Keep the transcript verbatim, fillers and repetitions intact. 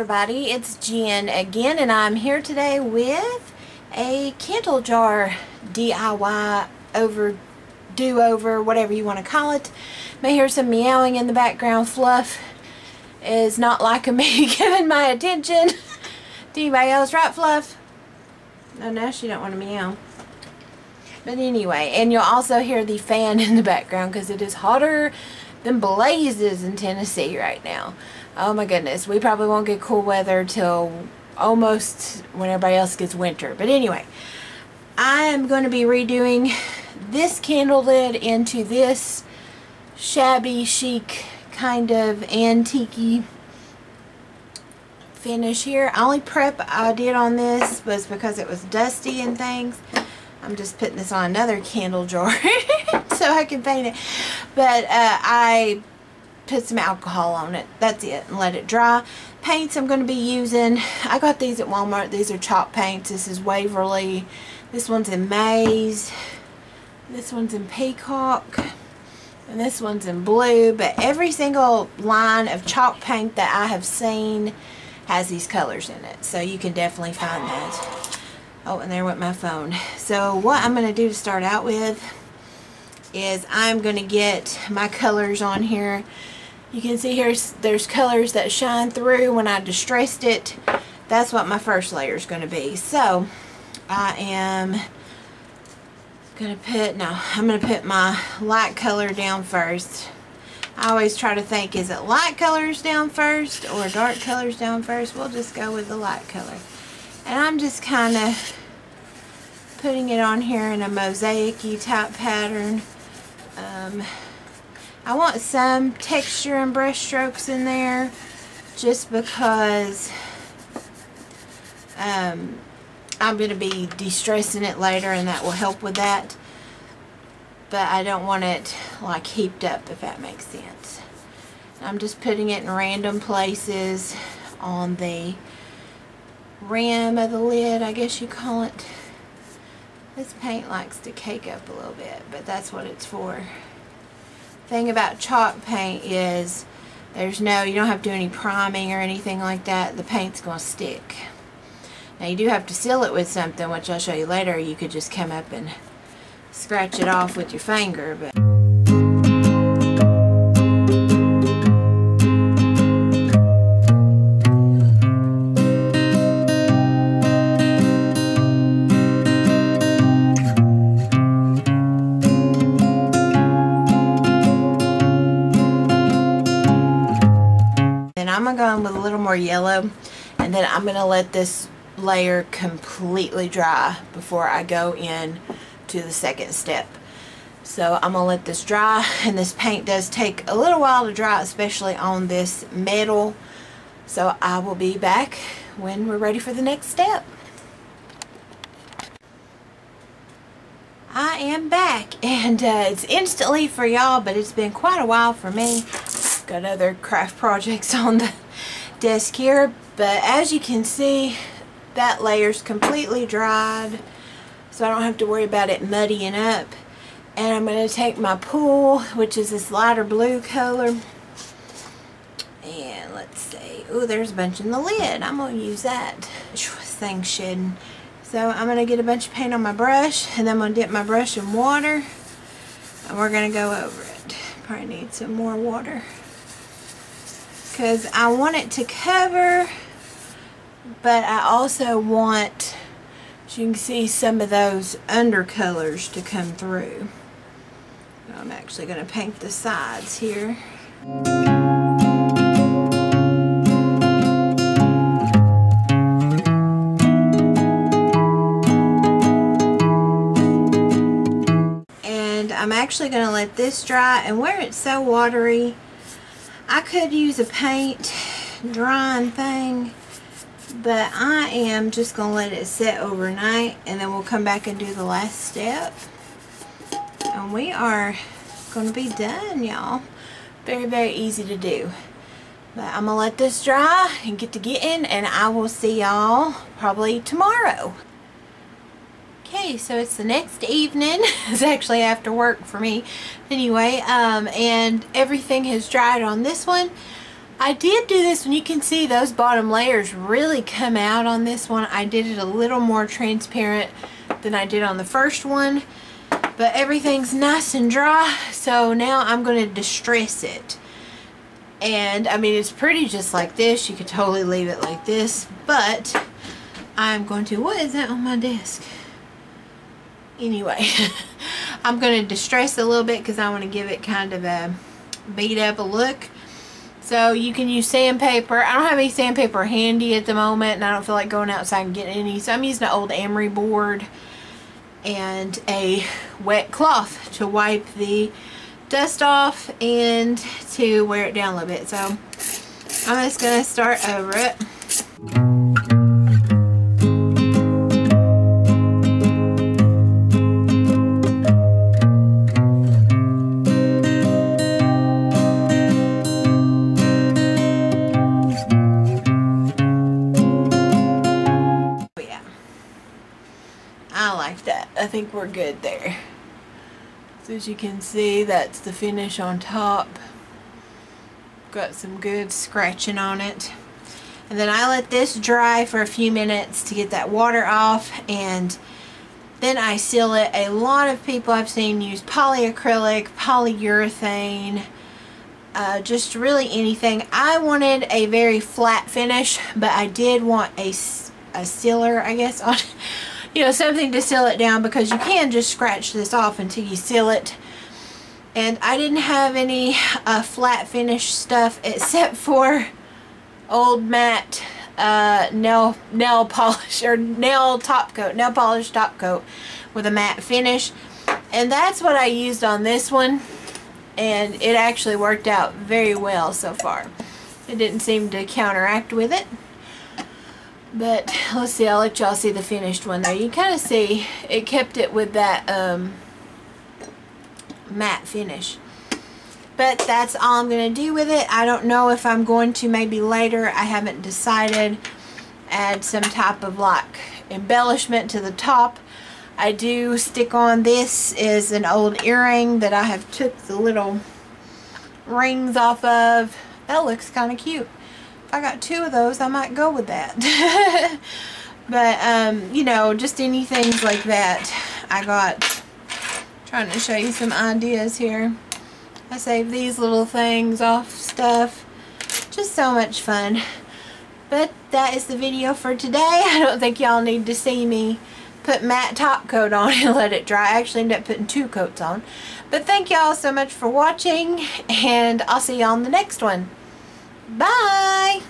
everybody, it's Jen again, and I'm here today with a candle jar D I Y over do-over, whatever you want to call it. May hear some meowing in the background. Fluff is not liking me giving my attention to anybody else, right, Fluff? Oh, no, she don't want to meow. But anyway, and you'll also hear the fan in the background because it is hotter than blazes in Tennessee right now. Oh my goodness, we probably won't get cool weather till almost when everybody else gets winter. But anyway, I am going to be redoing this candle lid into this shabby chic kind of antique-y finish here. Only prep I did on this was because it was dusty and things. I'm just putting this on another candle jar so I can paint it. But uh, I put some alcohol on it. That's it. And let it dry. Paints I'm going to be using, I got these at Walmart. These are chalk paints. This is Waverly. This one's in maize. This one's in peacock. And this one's in blue. But every single line of chalk paint that I have seen has these colors in it. So you can definitely find that. Oh, and there went my phone. So what I'm going to do to start out with is I'm going to get my colors on here. You can see here there's colors that shine through when I distressed it. That's what my first layer is going to be. So I am going to put, no, I'm going to put my light color down first. I always try to think, is it light colors down first or dark colors down first? We'll just go with the light color. And I'm just kind of putting it on here in a mosaic-y type pattern. Um, I want some texture and brush strokes in there just because um, I'm going to be de-stressing it later and that will help with that. But I don't want it like heaped up, if that makes sense. I'm just putting it in random places on the rim of the lid, I guess you call it. This paint likes to cake up a little bit, but that's what it's for. Thing about chalk paint is there's no, you don't have to do any priming or anything like that. The paint's going to stick. Now you do have to seal it with something, which I'll show you later. You could just come up and scratch it off with your finger, but I'm going to go in with a little more yellow, and then I'm going to let this layer completely dry before I go in to the second step. So I'm going to let this dry, and this paint does take a little while to dry, especially on this metal. So I will be back when we're ready for the next step. I am back, and uh, it's instantly for y'all, but it's been quite a while for me. Got other craft projects on the desk here, but as you can see, that layer's completely dried, so I don't have to worry about it muddying up. And I'm going to take my pool, which is this lighter blue color, and let's see, oh, there's a bunch in the lid. I'm going to use that. This thing shedding. So I'm going to get a bunch of paint on my brush, and I'm going to dip my brush in water, and we're going to go over it. Probably need some more water, because I want it to cover, but I also want, as you can see, some of those undercolors to come through. I'm actually going to paint the sides here. And I'm actually going to let this dry, and where it's so watery, I could use a paint drying thing, but I am just going to let it sit overnight, and then we'll come back and do the last step. And we are going to be done, y'all. Very, very easy to do. But I'm going to let this dry and get to getting, and I will see y'all probably tomorrow. Okay, so it's the next evening. It's actually after work for me. Anyway, um, and everything has dried on this one. I did do this one. You can see those bottom layers really come out on this one. I did it a little more transparent than I did on the first one, but everything's nice and dry, so now I'm going to distress it. And I mean, it's pretty just like this. You could totally leave it like this, but I'm going to, what is that on my desk? Anyway, I'm going to distress it a little bit because I want to give it kind of a beat up a look. So you can use sandpaper. I don't have any sandpaper handy at the moment, and I don't feel like going outside and getting any, so I'm using an old emery board and a wet cloth to wipe the dust off and to wear it down a little bit. So I'm just going to start over it. Oh yeah, I like that. I think we're good there. So as you can see, that's the finish on top. Got some good scratching on it. And then I let this dry for a few minutes to get that water off, and then I seal it. A lot of people I've seen use polyacrylic, polyurethane, uh, just really anything. I wanted a very flat finish, but I did want a, a sealer, I guess, on it. You know, something to seal it down, because you can just scratch this off until you seal it. And I didn't have any uh, flat finish stuff except for old matte uh, nail nail polish, or nail top coat, nail polish top coat with a matte finish, and that's what I used on this one, and it actually worked out very well so far. It didn't seem to counteract with it. But let's see, I'll let y'all see the finished one there. You can kind of see it kept it with that um, matte finish. But that's all I'm going to do with it. I don't know if I'm going to, maybe later, I haven't decided, add some type of like embellishment to the top. I do stick on, this is an old earring that I have took the little rings off of. That looks kind of cute. I got two of those, I might go with that. But um, you know, just any things like that. I got, trying to show you some ideas here. I saved these little things off stuff. Just so much fun. But that is the video for today. I don't think y'all need to see me put matte top coat on and let it dry. I actually ended up putting two coats on. But thank y'all so much for watching, and I'll see y'all on the next one. Bye!